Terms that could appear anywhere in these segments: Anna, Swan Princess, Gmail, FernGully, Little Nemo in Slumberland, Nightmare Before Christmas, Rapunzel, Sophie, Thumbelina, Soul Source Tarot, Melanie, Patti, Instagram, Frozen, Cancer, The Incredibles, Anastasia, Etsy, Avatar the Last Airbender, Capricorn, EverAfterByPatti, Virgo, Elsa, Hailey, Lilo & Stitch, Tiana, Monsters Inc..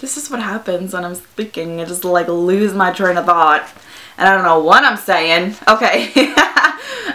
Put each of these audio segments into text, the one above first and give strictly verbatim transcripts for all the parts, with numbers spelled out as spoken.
This is what happens when I'm speaking. I just like lose my train of thought. And I don't know what I'm saying. Okay.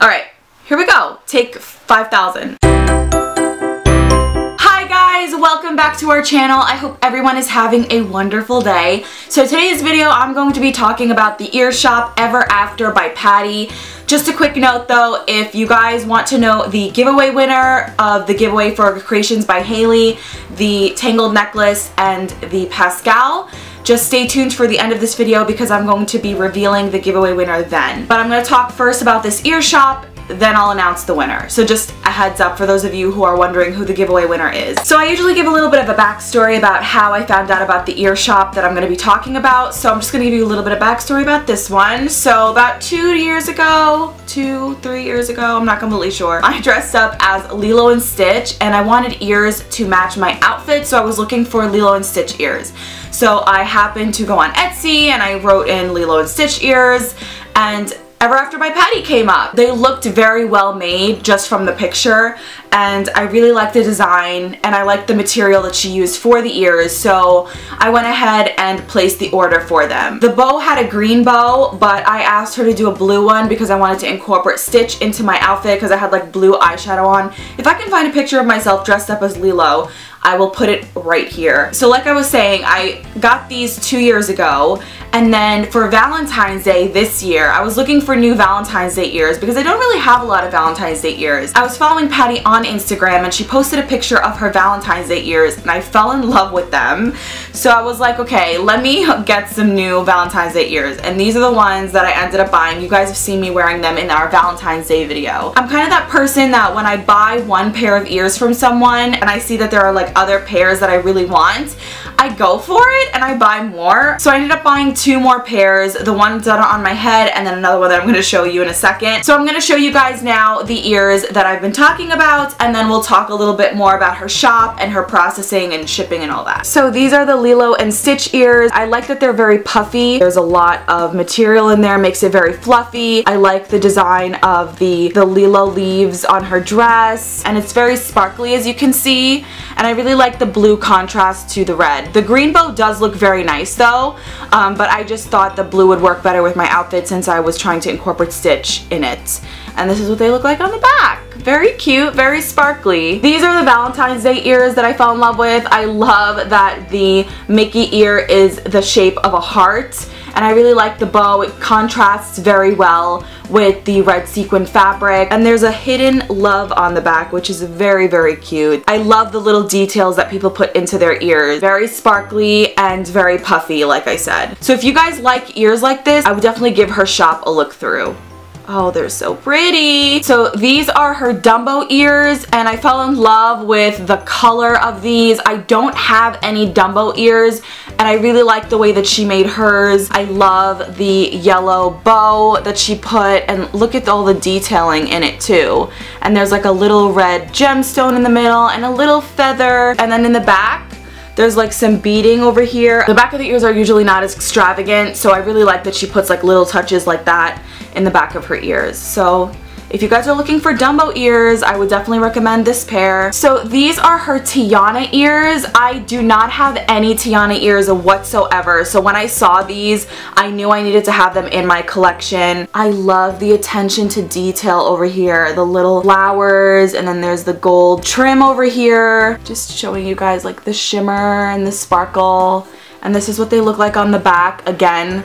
All right. Here we go. Take five thousand. Hi guys. Welcome back to our channel. I hope everyone is having a wonderful day. So today's video, I'm going to be talking about the Ear Shop Ever After by Patti. Just a quick note though, if you guys want to know the giveaway winner of the giveaway for Creations by Hailey, the Tangled Necklace, and the Pascal, just stay tuned for the end of this video because I'm going to be revealing the giveaway winner then. But I'm going to talk first about this Ear Shop, then I'll announce the winner. So just a heads up for those of you who are wondering who the giveaway winner is. So I usually give a little bit of a backstory about how I found out about the Ear Shop that I'm going to be talking about. So I'm just going to give you a little bit of backstory about this one. So about two years ago, two, three years ago, I'm not completely sure, I dressed up as Lilo and Stitch and I wanted ears to match my outfit. So I was looking for Lilo and Stitch ears. So I happened to go on Etsy and I wrote in Lilo and Stitch ears, and Ever After by Patti came up. They looked very well made just from the picture, and I really liked the design and I liked the material that she used for the ears, so I went ahead and placed the order for them. The bow had a green bow, but I asked her to do a blue one because I wanted to incorporate Stitch into my outfit because I had like blue eyeshadow on. If I can find a picture of myself dressed up as Lilo, I will put it right here. So like I was saying, I got these two years ago, and then for Valentine's Day this year, I was looking for new Valentine's Day ears because I don't really have a lot of Valentine's Day ears. I was following Patti on Instagram and she posted a picture of her Valentine's Day ears and I fell in love with them. So I was like, okay, let me get some new Valentine's Day ears, and these are the ones that I ended up buying. You guys have seen me wearing them in our Valentine's Day video. I'm kind of that person that when I buy one pair of ears from someone and I see that there are like other pairs that I really want, I go for it and I buy more. So I ended up buying two more pairs, the ones that are on my head and then another one that I'm going to show you in a second. So I'm going to show you guys now the ears that I've been talking about, and then we'll talk a little bit more about her shop and her processing and shipping and all that. So these are the Lilo and Stitch ears. I like that they're very puffy. There's a lot of material in there, makes it very fluffy. I like the design of the, the Lilo leaves on her dress, and it's very sparkly as you can see, and I really I really like the blue contrast to the red. The green bow does look very nice though, um, but I just thought the blue would work better with my outfit since I was trying to incorporate Stitch in it. And this is what they look like on the back. Very cute, very sparkly. These are the Valentine's Day ears that I fell in love with. I love that the Mickey ear is the shape of a heart, and I really like the bow. It contrasts very well with the red sequin fabric, and there's a hidden love on the back, which is very, very cute. I love the little details that people put into their ears. Very sparkly and very puffy, like I said. So if you guys like ears like this, I would definitely give her shop a look through. Oh, they're so pretty. So these are her Dumbo ears, and I fell in love with the color of these. I don't have any Dumbo ears, and I really like the way that she made hers. I love the yellow bow that she put, and look at all the detailing in it too. And there's like a little red gemstone in the middle and a little feather, and then in the back there's like some beading over here. The back of the ears are usually not as extravagant, so I really like that she puts like little touches like that in the back of her ears. So if you guys are looking for Dumbo ears, I would definitely recommend this pair. So these are her Tiana ears. I do not have any Tiana ears whatsoever, so when I saw these, I knew I needed to have them in my collection. I love the attention to detail over here, the little flowers, and then there's the gold trim over here. Just showing you guys like the shimmer and the sparkle, and this is what they look like on the back. Again,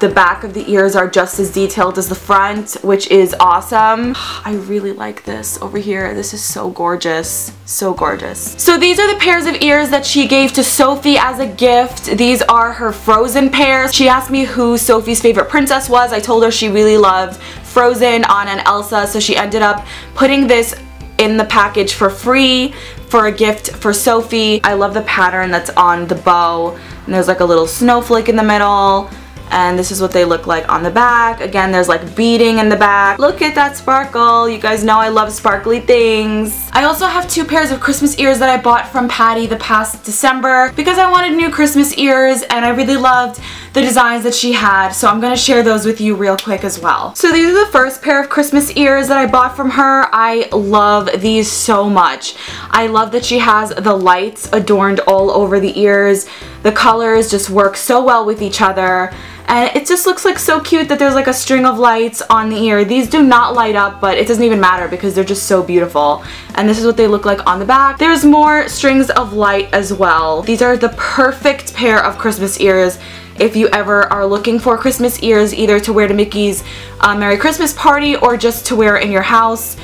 the back of the ears are just as detailed as the front, which is awesome. I really like this over here. This is so gorgeous. So gorgeous. So these are the pairs of ears that she gave to Sophie as a gift. These are her Frozen pairs. She asked me who Sophie's favorite princess was. I told her she really loved Frozen, Anna, and Elsa, so she ended up putting this in the package for free for a gift for Sophie. I love the pattern that's on the bow, and there's like a little snowflake in the middle. And this is what they look like on the back. Again, there's like beading in the back. Look at that sparkle. You guys know I love sparkly things. I also have two pairs of Christmas ears that I bought from Patti the past December because I wanted new Christmas ears and I really loved the designs that she had, so I'm going to share those with you real quick as well. So these are the first pair of Christmas ears that I bought from her. I love these so much. I love that she has the lights adorned all over the ears. The colors just work so well with each other, and it just looks like so cute that there's like a string of lights on the ear. These do not light up, but it doesn't even matter because they're just so beautiful. And this is what they look like on the back. There's more strings of light as well. These are the perfect pair of Christmas ears if you ever are looking for Christmas ears, either to wear to Mickey's uh, Merry Christmas party or just to wear in your house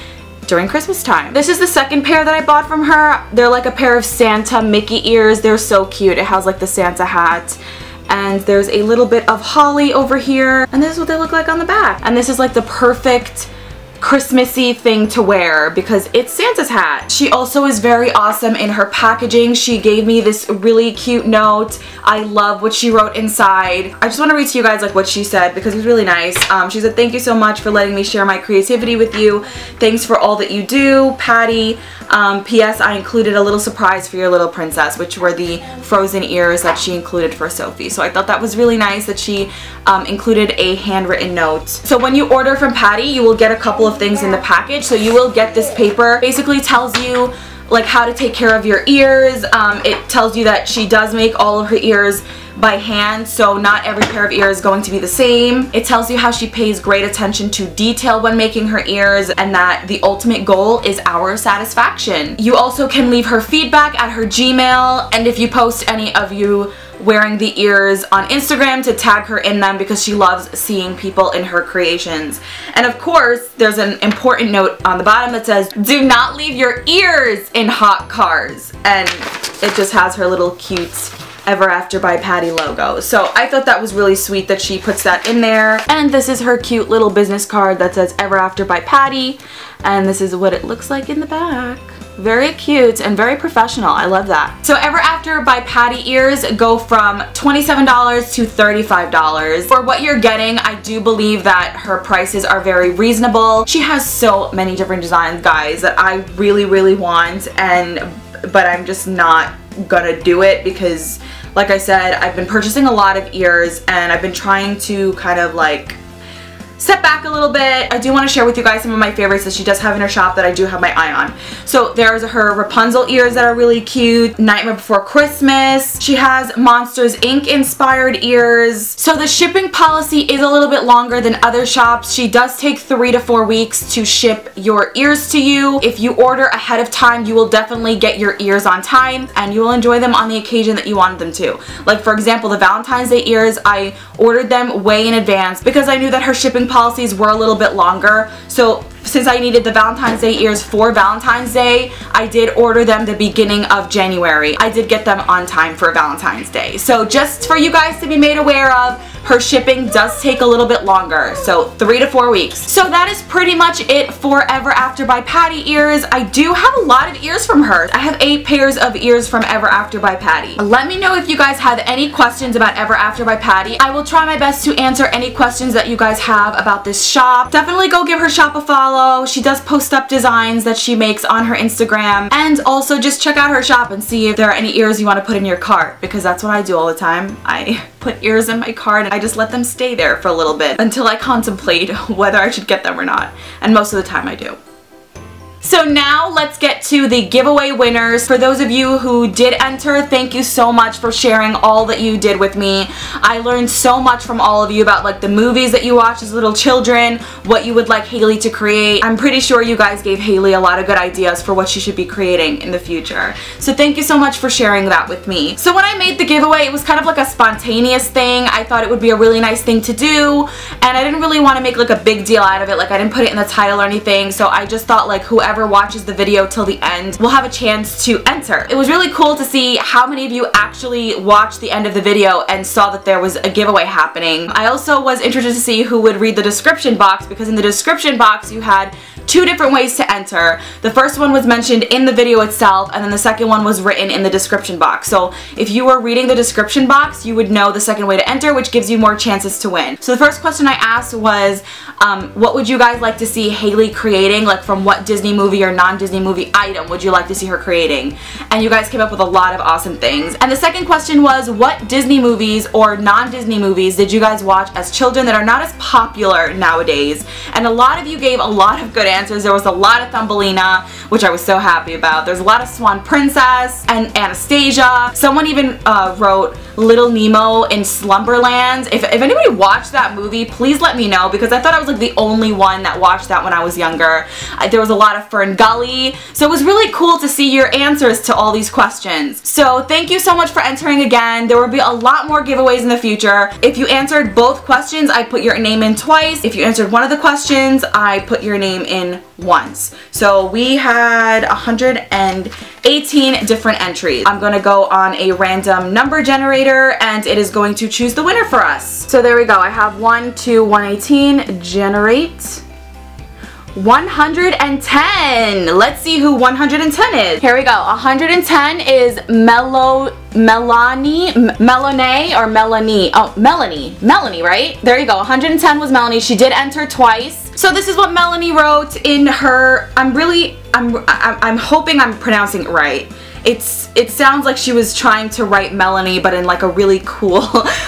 during Christmas time. This is the second pair that I bought from her. They're like a pair of Santa Mickey ears. They're so cute. It has like the Santa hat, and there's a little bit of holly over here, and this is what they look like on the back. And this is like the perfect Christmassy thing to wear because it's Santa's hat. She also is very awesome in her packaging. She gave me this really cute note. I love what she wrote inside. I just want to read to you guys like what she said because it was really nice. Um, she said, "Thank you so much for letting me share my creativity with you. Thanks for all that you do, Patty. Um, P S I included a little surprise for your little princess," which were the Frozen ears that she included for Sophie. So I thought that was really nice that she um, included a handwritten note. So when you order from Patty, you will get a couple of things in the package. So you will get this paper. Basically tells you like how to take care of your ears. Um, it tells you that she does make all of her ears by hand, so not every pair of ears is going to be the same. It tells you how she pays great attention to detail when making her ears, and that the ultimate goal is our satisfaction. You also can leave her feedback at her Gmail, and if you post any of you wearing the ears on Instagram, to tag her in them because she loves seeing people in her creations. And of course, there's an important note on the bottom that says, "Do not leave your ears in hot cars." And it just has her little cute Ever After by Patty logo. So I thought that was really sweet that she puts that in there. And this is her cute little business card that says Ever After by Patty. And this is what it looks like in the back. Very cute and very professional. I love that. So Ever After by Patty ears go from twenty-seven dollars to thirty-five dollars. For what you're getting, I do believe that her prices are very reasonable. She has so many different designs, guys, that I really, really want, and but I'm just not gonna do it because, like I said, I've been purchasing a lot of ears and I've been trying to kind of like step back a little bit. I do want to share with you guys some of my favorites that she does have in her shop that I do have my eye on. So there's her Rapunzel ears that are really cute, Nightmare Before Christmas. She has Monsters Incorporated inspired ears. So the shipping policy is a little bit longer than other shops. She does take three to four weeks to ship your ears to you. If you order ahead of time, you will definitely get your ears on time and you will enjoy them on the occasion that you wanted them to. Like for example, the Valentine's Day ears, I ordered them way in advance because I knew that her shipping policies were a little bit longer. So since I needed the Valentine's Day ears for Valentine's Day, I did order them the beginning of January. I did get them on time for Valentine's Day. So just for you guys to be made aware of, her shipping does take a little bit longer, so three to four weeks. So that is pretty much it for Ever After by Patty ears. I do have a lot of ears from her. I have eight pairs of ears from Ever After by Patty. Let me know if you guys have any questions about Ever After by Patty. I will try my best to answer any questions that you guys have about this shop. Definitely go give her shop a follow. She does post up designs that she makes on her Instagram, and also just check out her shop and see if there are any ears you want to put in your cart, because that's what I do all the time. I put ears in my cart and I just let them stay there for a little bit until I contemplate whether I should get them or not, and most of the time I do. So now let's get to the giveaway winners. For those of you who did enter, thank you so much for sharing all that you did with me. I learned so much from all of you about like the movies that you watch as little children, what you would like Hailey to create. I'm pretty sure you guys gave Hailey a lot of good ideas for what she should be creating in the future. So thank you so much for sharing that with me. So when I made the giveaway, it was kind of like a spontaneous thing. I thought it would be a really nice thing to do, and I didn't really want to make like a big deal out of it. Like I didn't put it in the title or anything, so I just thought like whoever watches the video till the end will have a chance to enter. It was really cool to see how many of you actually watched the end of the video and saw that there was a giveaway happening. I also was interested to see who would read the description box, because in the description box you had two different ways to enter. The first one was mentioned in the video itself, and then the second one was written in the description box. So if you were reading the description box, you would know the second way to enter, which gives you more chances to win. So the first question I asked was, um, what would you guys like to see Hailey creating? Like from what Disney movie movie or non-Disney movie item would you like to see her creating? And you guys came up with a lot of awesome things. And the second question was, what Disney movies or non-Disney movies did you guys watch as children that are not as popular nowadays? And a lot of you gave a lot of good answers. There was a lot of Thumbelina, which I was so happy about. There's a lot of Swan Princess and Anastasia. Someone even uh, wrote Little Nemo in Slumberland. If, if anybody watched that movie, please let me know, because I thought I was like the only one that watched that when I was younger. I, there was a lot of FernGully. So it was really cool to see your answers to all these questions. So thank you so much for entering again. There will be a lot more giveaways in the future. If you answered both questions, I put your name in twice. If you answered one of the questions, I put your name in once. So we had one hundred eighteen different entries. I'm gonna go on a random number generator and it is going to choose the winner for us. So there we go. I have one, two, one eighteen, generate. one hundred ten. Let's see who one hundred ten is. Here we go. one hundred ten is Mellow Melanie, Melanie or Melanie. Oh, Melanie. Melanie, right? There you go. one hundred ten was Melanie. She did enter twice. So this is what Melanie wrote in her. I'm really I'm I'm hoping I'm pronouncing it right. It's, it sounds like she was trying to write Melanie, but in like a really cool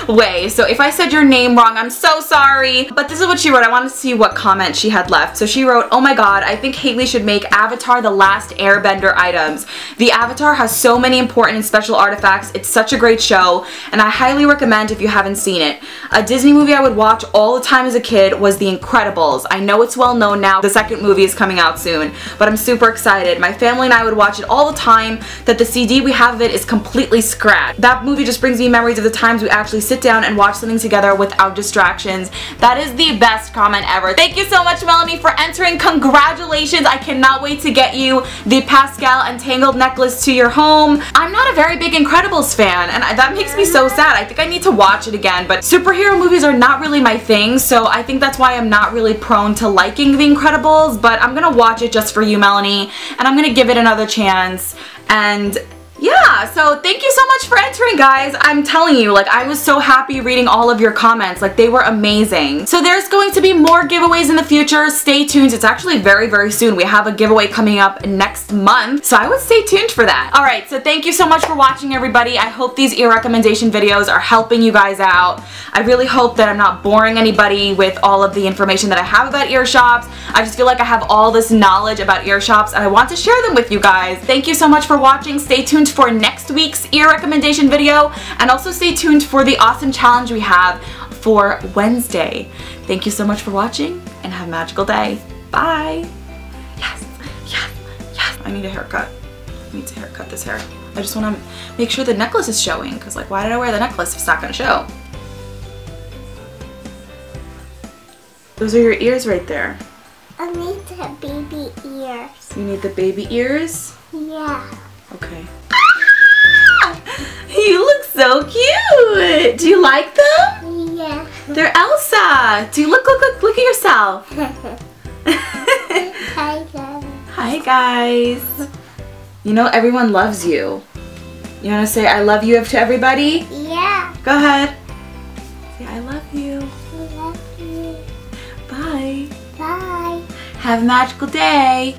way. So if I said your name wrong, I'm so sorry. But this is what she wrote. I want to see what comment she had left. So she wrote, "Oh my God, I think Hailey should make Avatar the Last Airbender items. The Avatar has so many important and special artifacts. It's such a great show, and I highly recommend if you haven't seen it. A Disney movie I would watch all the time as a kid was The Incredibles. I know it's well known now. The second movie is coming out soon, but I'm super excited. My family and I would watch it all the time. That the C D we have of it is completely scratched. That movie just brings me memories of the times we actually sit down and watch something together without distractions." That is the best comment ever. Thank you so much, Melanie, for entering. Congratulations. I cannot wait to get you the Pascal Entangled necklace to your home. I'm not a very big Incredibles fan, and that makes me so sad. I think I need to watch it again, but superhero movies are not really my thing, so I think that's why I'm not really prone to liking The Incredibles, but I'm gonna watch it just for you, Melanie, and I'm gonna give it another chance. And yeah, so thank you so much for entering, guys. I'm telling you, like, I was so happy reading all of your comments. Like, they were amazing. So there's going to be more giveaways in the future. Stay tuned. It's actually very, very soon. We have a giveaway coming up next month, so I would stay tuned for that. All right, so thank you so much for watching, everybody. I hope these ear recommendation videos are helping you guys out. I really hope that I'm not boring anybody with all of the information that I have about ear shops. I just feel like I have all this knowledge about ear shops, and I want to share them with you guys. Thank you so much for watching. Stay tuned for next week's ear recommendation video, and also stay tuned for the awesome challenge we have for Wednesday. Thank you so much for watching, and have a magical day. Bye. Yes, yes, yes. I need a haircut. I need to haircut this hair. I just want to make sure the necklace is showing, because like, why did I wear the necklace if it's not going to show? Those are your ears right there. I need the baby ears. You need the baby ears? Yeah. Okay. Ah! You look so cute! Do you like them? Yeah. They're Elsa! Do you look, look, look, look at yourself? Hi guys. Hi guys. You know everyone loves you. You want to say I love you to everybody? Yeah. Go ahead. Say I love you. I love you. Bye. Bye. Have a magical day.